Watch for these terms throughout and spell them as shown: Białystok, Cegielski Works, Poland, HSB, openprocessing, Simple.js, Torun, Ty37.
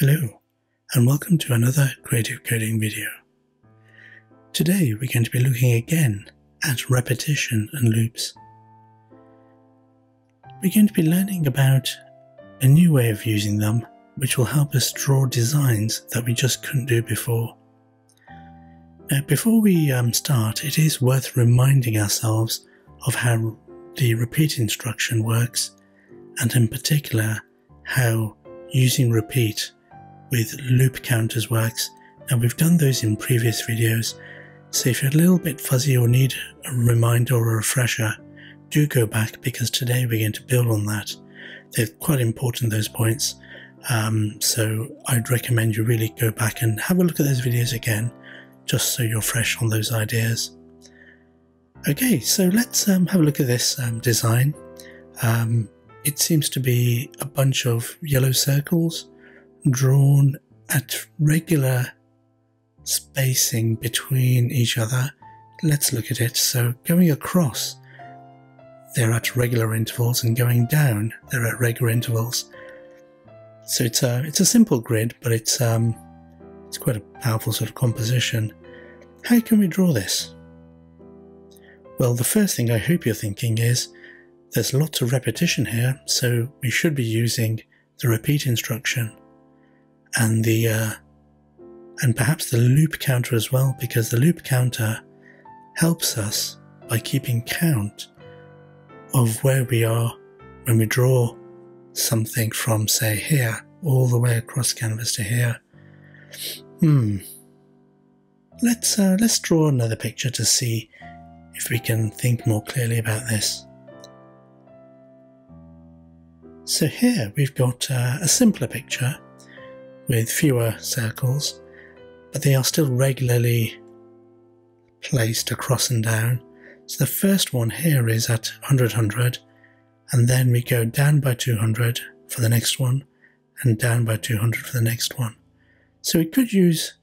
Hello, and welcome to another Creative Coding video. Today we're going to be looking again at repetition and loops. We're going to be learning about a new way of using them, which will help us draw designs that we just couldn't do before. Now, before we start, it is worth reminding ourselves of how the repeat instruction works, and in particular, how using repeat with loop counters works. And we've done those in previous videos, so if you're a little bit fuzzy or need a reminder or a refresher, do go back, because today we're going to build on that. They're quite important, those points, so I'd recommend you really go back and have a look at those videos again, just so you're fresh on those ideas. Okay, so let's have a look at this design. It seems to be a bunch of yellow circles drawn at regular spacing between each other. Let's look at it. So going across, they're at regular intervals, and going down, they're at regular intervals. So it's a simple grid, but it's quite a powerful sort of composition. How can we draw this? Well, the first thing I hope you're thinking is, there's lots of repetition here, so we should be using the repeat instruction and the and perhaps the loop counter as well, because the loop counter helps us by keeping count of where we are when we draw something from, say, here all the way across canvas to here. Let's draw another picture to see if we can think more clearly about this. So here we've got a simpler picture with fewer circles, but they are still regularly placed across and down. So the first one here is at 100, and then we go down by 200 for the next one, and down by 200 for the next one. So we could use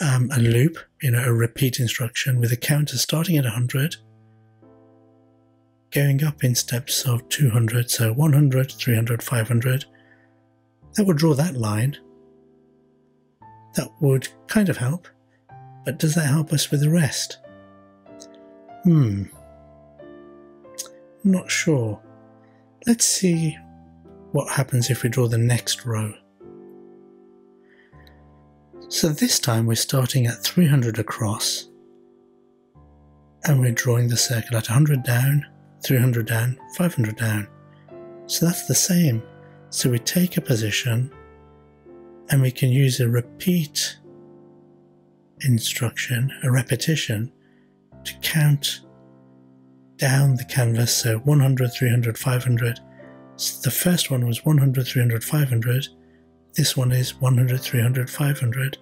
a loop, a repeat instruction with a counter starting at 100, going up in steps of 200, so 100, 300, 500. That would draw that line. That would kind of help, but does that help us with the rest? Not sure. Let's see what happens if we draw the next row. So this time we're starting at 300 across, and we're drawing the circle at 100 down, 300 down, 500 down. So that's the same. So we take a position, and we can use a repeat instruction, a repetition, to count down the canvas. So 100, 300, 500. So the first one was 100, 300, 500. This one is 100, 300, 500.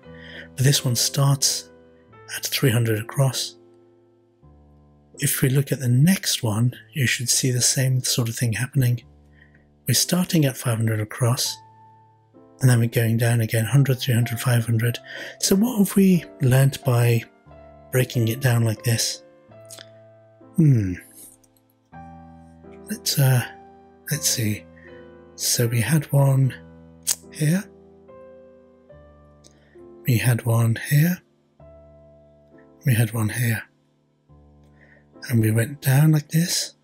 But this one starts at 300 across. If we look at the next one, you should see the same sort of thing happening. We're starting at 500 across, and then we're going down again, 100, 300, 500. So what have we learnt by breaking it down like this? Let's see. So we had one here. We had one here. We had one here. And we went down like this,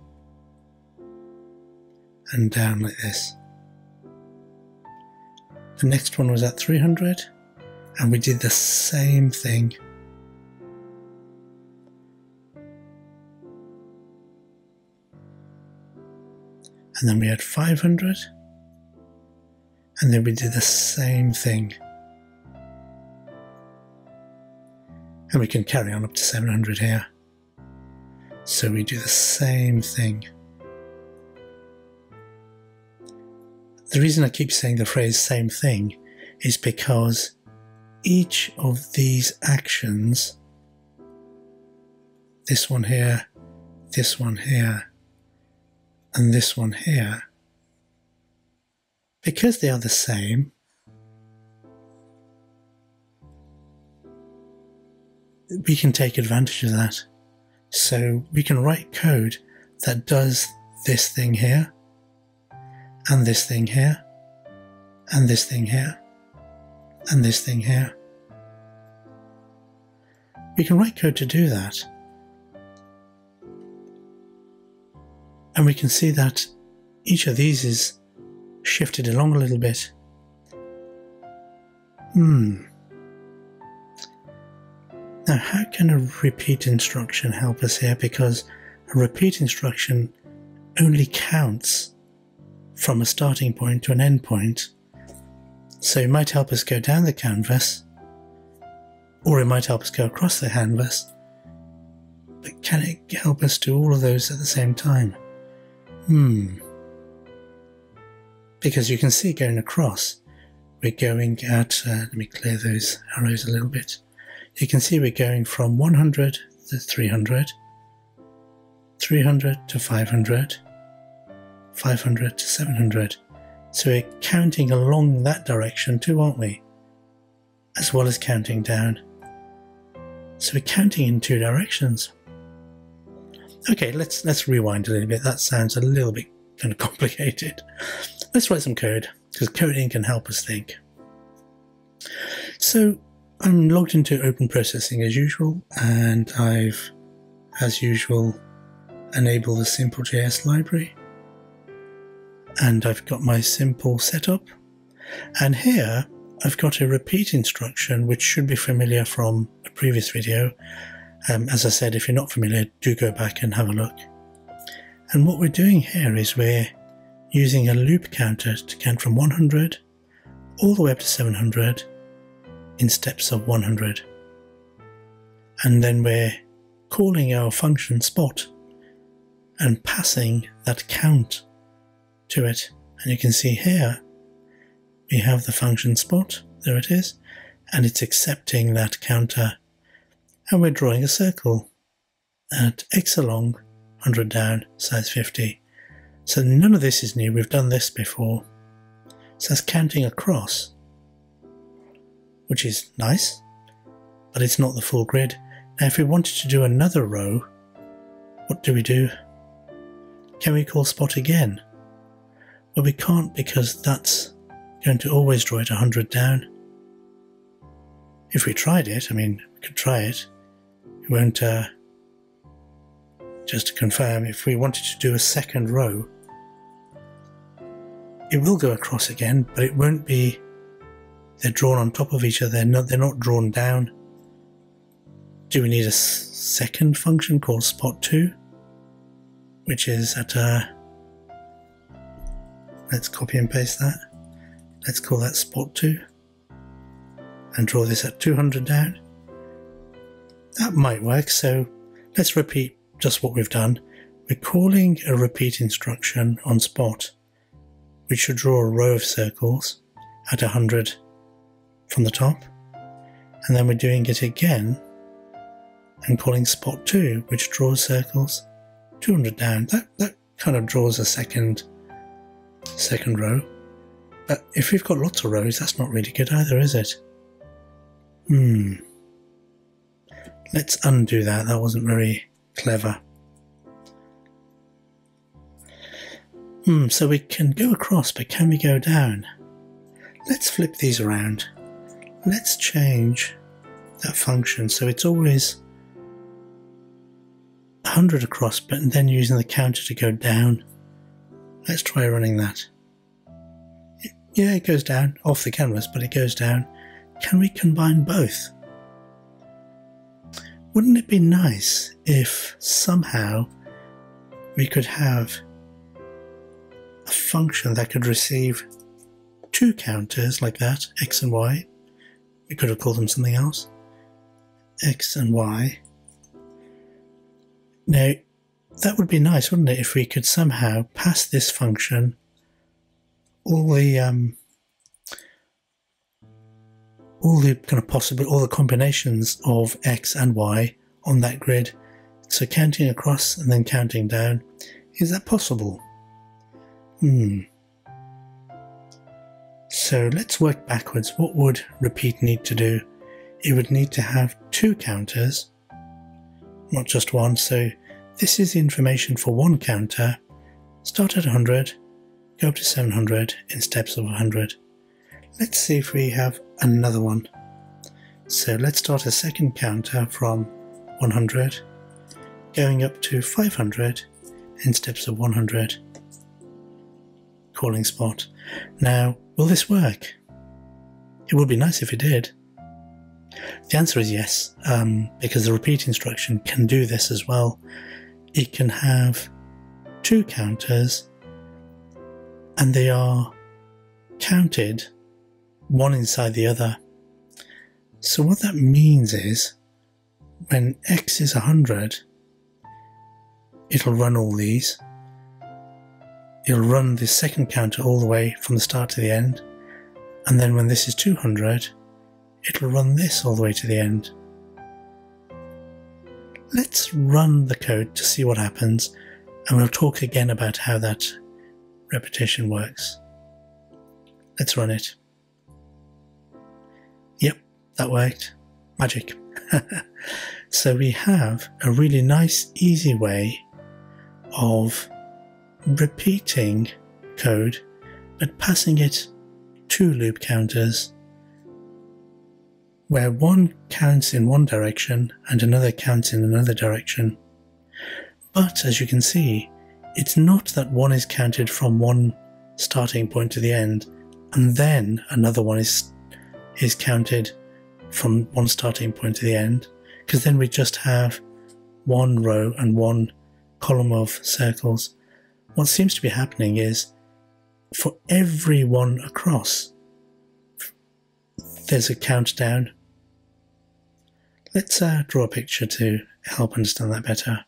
and down like this. The next one was at 300, and we did the same thing. And then we had 500, and then we did the same thing. And we can carry on up to 700 here. So we do the same thing. The reason I keep saying the phrase "same thing" is because each of these actions, this one here, and this one here, because they are the same, we can take advantage of that. So we can write code that does this thing here, and this thing here, and this thing here, and this thing here. We can write code to do that. And we can see that each of these is shifted along a little bit. Now, how can a repeat instruction help us here? Because a repeat instruction only counts from a starting point to an end point. So it might help us go down the canvas, or it might help us go across the canvas. But can it help us do all of those at the same time? Because you can see going across, we're going at, let me clear those arrows a little bit. You can see we're going from 100 to 300, 300 to 500, 500 to 700. So we're counting along that direction too, aren't we? As well as counting down. So we're counting in two directions. Okay, let's rewind a little bit. That sounds a little bit kind of complicated. Let's write some code, because coding can help us think. So I'm logged into Open Processing as usual, and I've, as usual, enabled the Simple.js library. And I've got my simple setup. And here I've got a repeat instruction, which should be familiar from a previous video. As I said, if you're not familiar, do go back and have a look. And what we're doing here is we're using a loop counter to count from 100 all the way up to 700 in steps of 100. And then we're calling our function spot and passing that count to it. And you can see here we have the function spot, there it is, and it's accepting that counter. And we're drawing a circle at x along, 100 down, size 50. So none of this is new, we've done this before. So that's counting across, which is nice, but it's not the full grid. Now if we wanted to do another row, what do? Can we call spot again? Well, we can't, because that's going to always draw it 100 down. If we tried it, I mean, we could try it. It won't, just to confirm, if we wanted to do a second row, it will go across again, but it won't be, they're drawn on top of each other, they're not drawn down. Do we need a second function called spot2, which is at a, let's copy and paste that, let's call that spot2, and draw this at 200 down. That might work, so let's repeat just what we've done. We're calling a repeat instruction on spot, which should draw a row of circles at 100 from the top, and then we're doing it again and calling spot 2, which draws circles 200 down. That kind of draws a second row, but if we've got lots of rows, that's not really good either, is it? Let's undo that. That wasn't very clever. So we can go across, but can we go down? Let's flip these around. Let's change that function so it's always 100 across, but then using the counter to go down. Let's try running that. Yeah, it goes down off the canvas, but it goes down. Can we combine both? Wouldn't it be nice if somehow we could have a function that could receive two counters like that, x and y. We could have called them something else, x and y. Now, that would be nice, wouldn't it, if we could somehow pass this function all the kind of possible, all the combinations of x and y on that grid. So counting across and then counting down. Is that possible? So let's work backwards. What would repeat need to do? It would need to have two counters, not just one. So this is the information for one counter. Start at 100, go up to 700 in steps of 100. Let's see if we have another one. So let's start a second counter from 100, going up to 500 in steps of 100. Calling spot. Now, will this work? It would be nice if it did. The answer is yes, because the repeat instruction can do this as well. It can have two counters and they are counted one inside the other. So what that means is when X is 100, it'll run all these. It'll run the second counter all the way from the start to the end, and then when this is 200, it'll run this all the way to the end. Let's run the code to see what happens, and we'll talk again about how that repetition works. Let's run it. Yep, that worked. Magic. So we have a really nice, easy way of repeating code, but passing it two loop counters, where one counts in one direction and another counts in another direction. But as you can see, it's not that one is counted from one starting point to the end, and then another one is counted from one starting point to the end, because then we just have one row and one column of circles. What seems to be happening is, for every one across, there's a countdown. Let's draw a picture to help understand that better.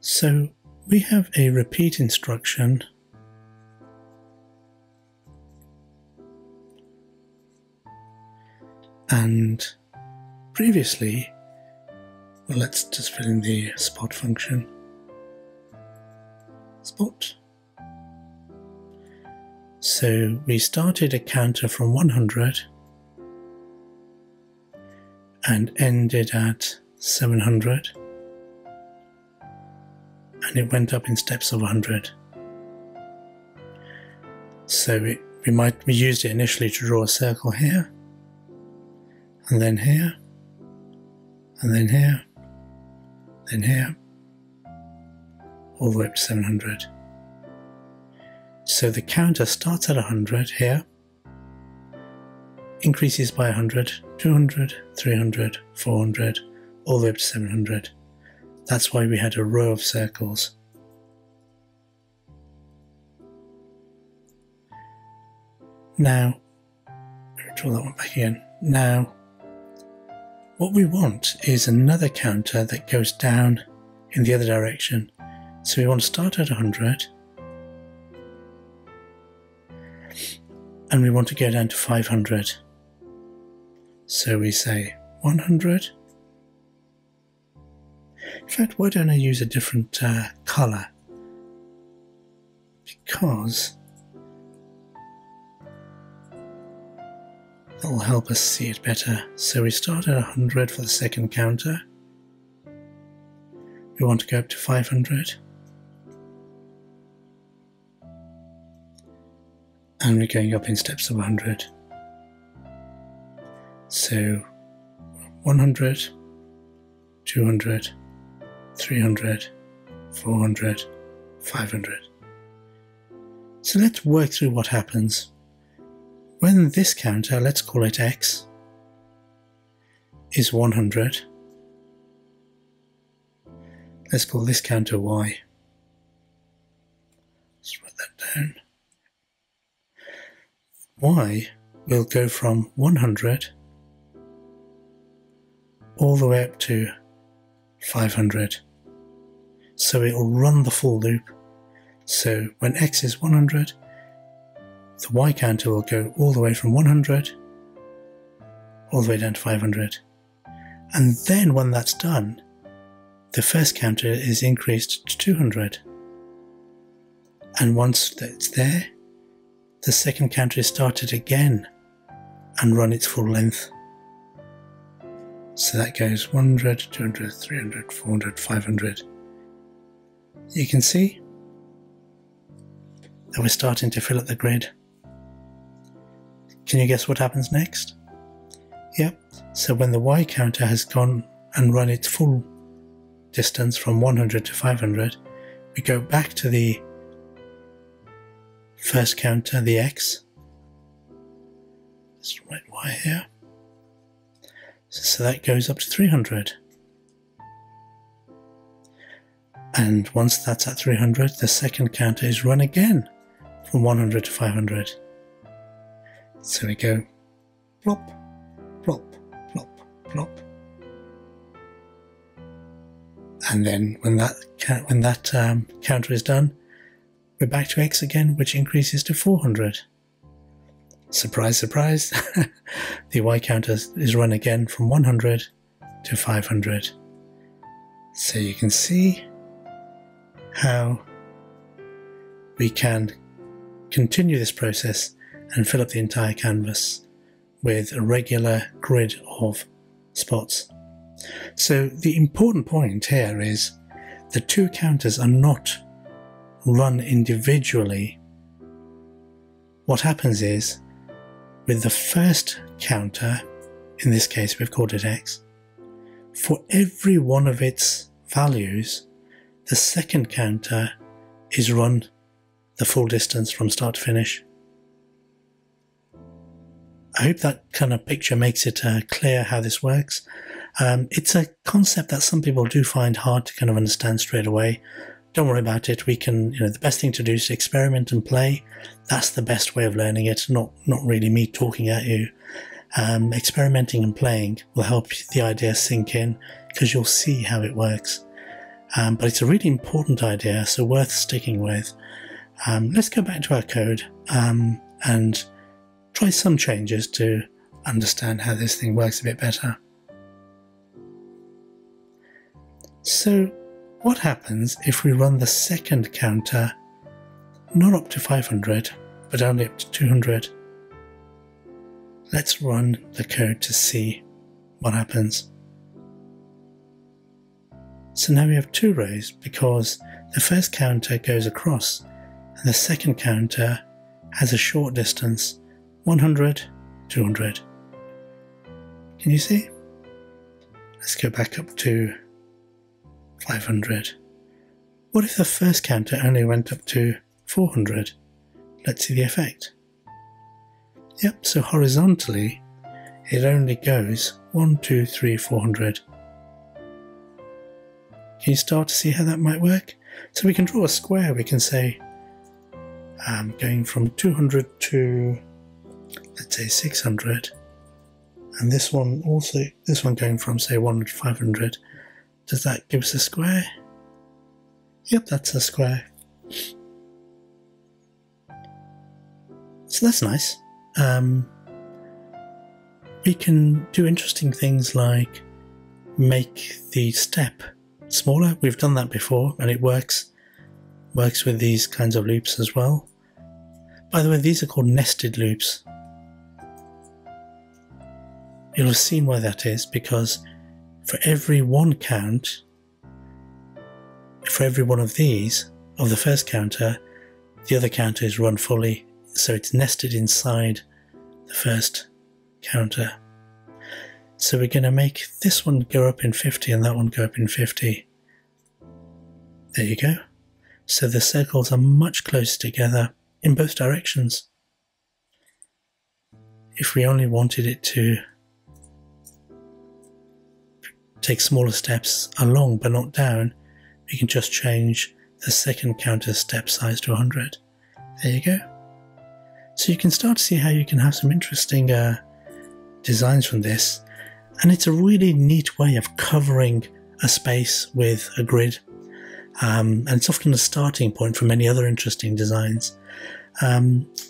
So we have a repeat instruction and previously, well, let's just fill in the spot function. Spot. So we started a counter from 100 and ended at 700, and it went up in steps of 100. So we used it initially to draw a circle here, and then here, and then here, then here, all the way up to 700. So the counter starts at 100 here, increases by 100, 200, 300, 400, all the way up to 700. That's why we had a row of circles. Now, draw that one back again. Now, what we want is another counter that goes down in the other direction. So we want to start at 100, and we want to go down to 500. So we say 100. In fact, why don't I use a different colour? Because that will help us see it better. So we start at 100 for the second counter. We want to go up to 500. And we're going up in steps of 100. So 100, 200, 300, 400, 500. So let's work through what happens. When this counter, let's call it X, is 100, let's call this counter Y. Let's write that down. Y will go from 100 all the way up to 500. So it will run the full loop. So when X is 100, the Y counter will go all the way from 100 all the way down to 500. And then when that's done, the first counter is increased to 200. And once it's there, the second counter is started again and run its full length. So that goes 100, 200, 300, 400, 500. You can see that we're starting to fill up the grid. Can you guess what happens next? Yep, so when the Y counter has gone and run its full distance from 100 to 500, we go back to the first counter, the X. Let's write Y here. So that goes up to 300. And once that's at 300, the second counter is run again from 100 to 500. So we go plop, plop, plop, plop. And then when that counter is done, we're back to X again, which increases to 400. Surprise, surprise, the Y counter is run again from 100 to 500. So you can see how we can continue this process and fill up the entire canvas with a regular grid of spots. So the important point here is the two counters are not run individually. What happens is, with the first counter, in this case we've called it X, for every one of its values, the second counter is run the full distance from start to finish. I hope that kind of picture makes it clear how this works. It's a concept that some people do find hard to kind of understand straight away. Don't worry about it. We can, the best thing to do is to experiment and play. That's the best way of learning it, not really me talking at you. Experimenting and playing will help the idea sink in because you'll see how it works. But it's a really important idea, so worth sticking with. Let's go back to our code and try some changes to understand how this thing works a bit better. So what happens if we run the second counter not up to 500 but only up to 200? Let's run the code to see what happens. So now we have two rows because the first counter goes across and the second counter has a short distance, 100, 200. Can you see? Let's go back up to 500. What if the first counter only went up to 400? Let's see the effect. Yep, so horizontally it only goes 1, 2, 3, 400. Can you start to see how that might work? So we can draw a square. We can say going from 200 to, let's say, 600, and this one going from, say, 100 to 500. Does that give us a square? Yep, that's a square. So that's nice. We can do interesting things like make the step smaller. We've done that before and it works with these kinds of loops as well. By the way, these are called nested loops. You'll have seen why that is, because for every one count, for every one of these, of the first counter, the other counter is run fully, so it's nested inside the first counter. So we're going to make this one go up in 50 and that one go up in 50. There you go. So the circles are much closer together in both directions. If we only wanted it to take smaller steps along but not down, we can just change the second counter's step size to 100. There you go. So you can start to see how you can have some interesting designs from this, and it's a really neat way of covering a space with a grid, and it's often a starting point for many other interesting designs.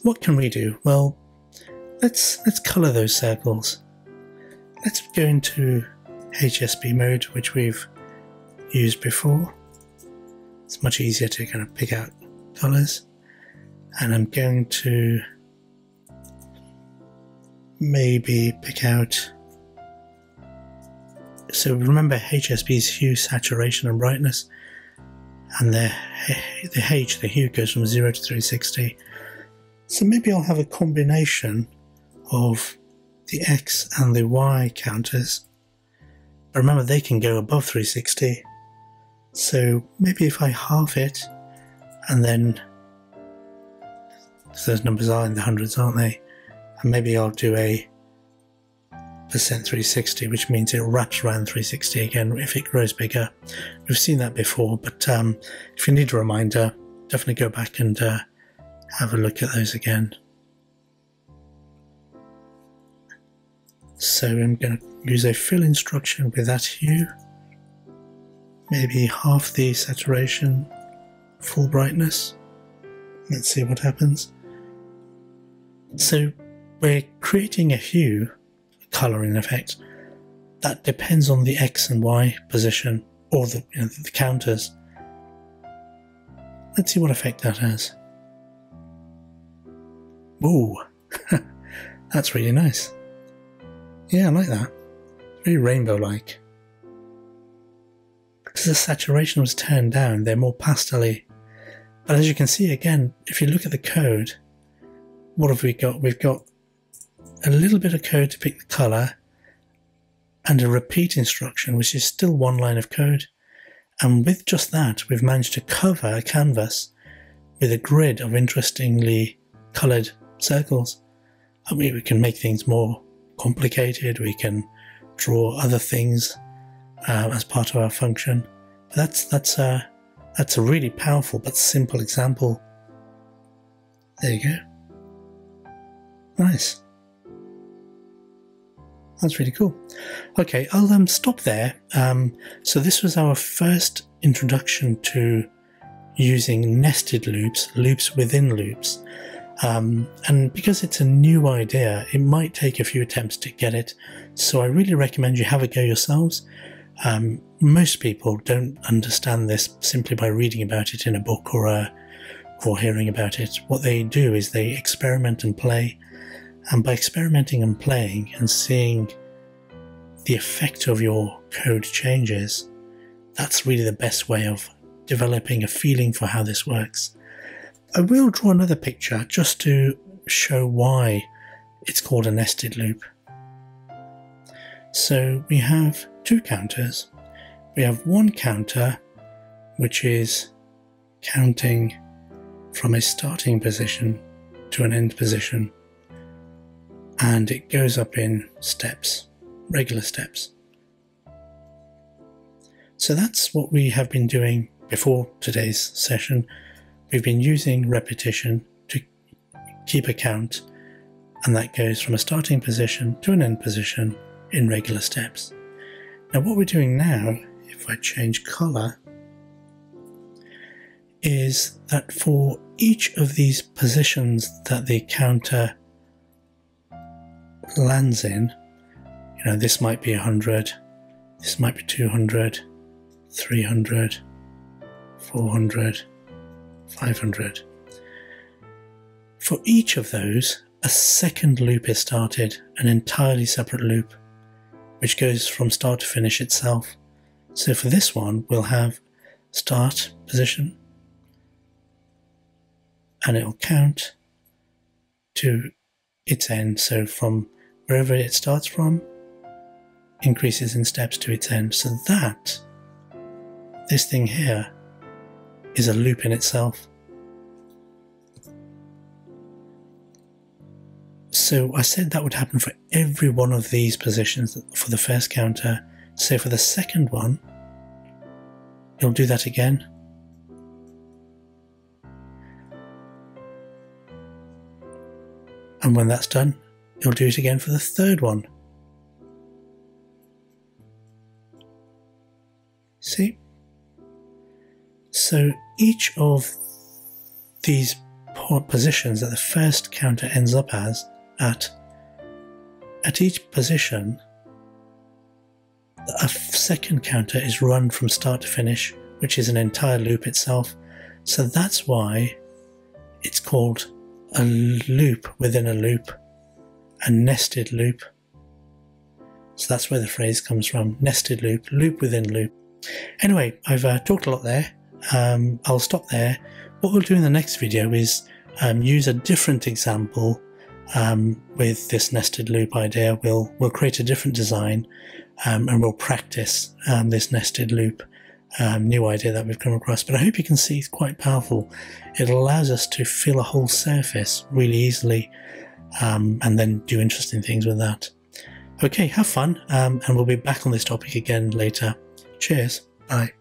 What can we do? Well, let's colour those circles. Let's go into HSB mode, which we've used before. It's much easier to kind of pick out colours, and I'm going to maybe pick out, so remember HSB's hue, saturation and brightness, and the hue goes from 0 to 360. So maybe I'll have a combination of the X and the Y counters. But remember, they can go above 360. So maybe if I halve it, and then, so those numbers are in the hundreds, aren't they? And maybe I'll do a percent 360, which means it wraps around 360 again if it grows bigger. We've seen that before, but if you need a reminder, definitely go back and have a look at those again. So I'm going to use a fill instruction with that hue, maybe half the saturation, full brightness. Let's see what happens. So we're creating a hue, a colouring effect, that depends on the X and Y position, or the counters. Let's see what effect that has. Ooh, that's really nice. Yeah, I like that. Very rainbow-like. Because the saturation was turned down, they're more pastel-y. But as you can see again, if you look at the code, what have we got? We've got a little bit of code to pick the colour, and a repeat instruction, which is still one line of code. And with just that, we've managed to cover a canvas with a grid of interestingly coloured circles. I mean, we can make things more complicated, we can draw other things as part of our function. But that's a really powerful but simple example. There you go. Nice. That's really cool. Okay, I'll stop there. So this was our first introduction to using nested loops, loops within loops. And because it's a new idea, it might take a few attempts to get it. So I really recommend you have a go yourselves. Most people don't understand this simply by reading about it in a book or hearing about it. What they do is they experiment and play. And by experimenting and playing and seeing the effect of your code changes, that's really the best way of developing a feeling for how this works. I will draw another picture just to show why it's called a nested loop. So we have two counters. We have one counter which is counting from a starting position to an end position. And it goes up in steps, regular steps. So that's what we have been doing before today's session. We've been using repetition to keep a count, and that goes from a starting position to an end position in regular steps. Now what we're doing now, if I change colour, is that for each of these positions that the counter lands in, you know, this might be 100, this might be 200, 300, 400, 500. For each of those, a second loop is started, an entirely separate loop, which goes from start to finish itself. So for this one, we'll have start position, and it'll count to its end, so from wherever it starts from, increases in steps to its end. So that, this thing here, is a loop in itself. So I said that would happen for every one of these positions for the first counter. So for the second one, you'll do that again. And when that's done, you'll do it again for the third one. See? So each of these positions that the first counter ends up as, at each position, a second counter is run from start to finish, which is an entire loop itself. So that's why it's called a loop within a loop, a nested loop. So that's where the phrase comes from, nested loop, loop within loop. Anyway, I've talked a lot there. I'll stop there. What we'll do in the next video is use a different example with this nested loop idea, we'll create a different design and we'll practice this nested loop new idea that we've come across. But I hope you can see it's quite powerful. It allows us to fill a whole surface really easily and then do interesting things with that. Okay, have fun, and we'll be back on this topic again later. Cheers, bye.